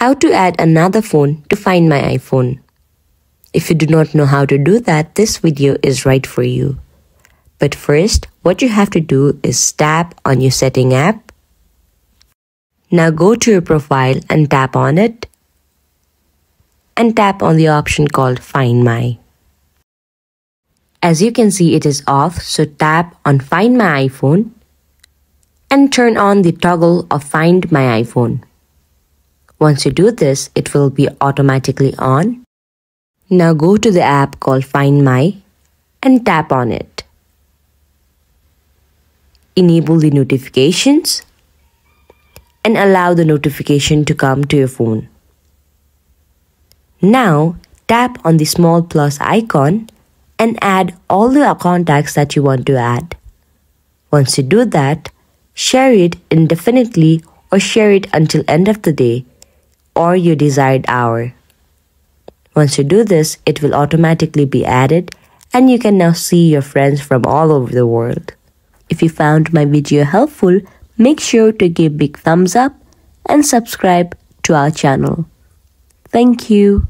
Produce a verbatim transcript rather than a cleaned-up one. How to add another phone to Find My iPhone. If you do not know how to do that, this video is right for you. But first, what you have to do is tap on your setting app. Now go to your profile and tap on it. And tap on the option called Find My. As you can see, it is off, so tap on Find My iPhone. And turn on the toggle of Find My iPhone. Once you do this, it will be automatically on. Now go to the app called Find My and tap on it. Enable the notifications and allow the notification to come to your phone. Now tap on the small plus icon and add all the contacts that you want to add. Once you do that, share it indefinitely or share it until end of the day or your desired hour. Once you do this, it will automatically be added and you can now see your friends from all over the world. If you found my video helpful, make sure to give big thumbs up and subscribe to our channel. Thank you.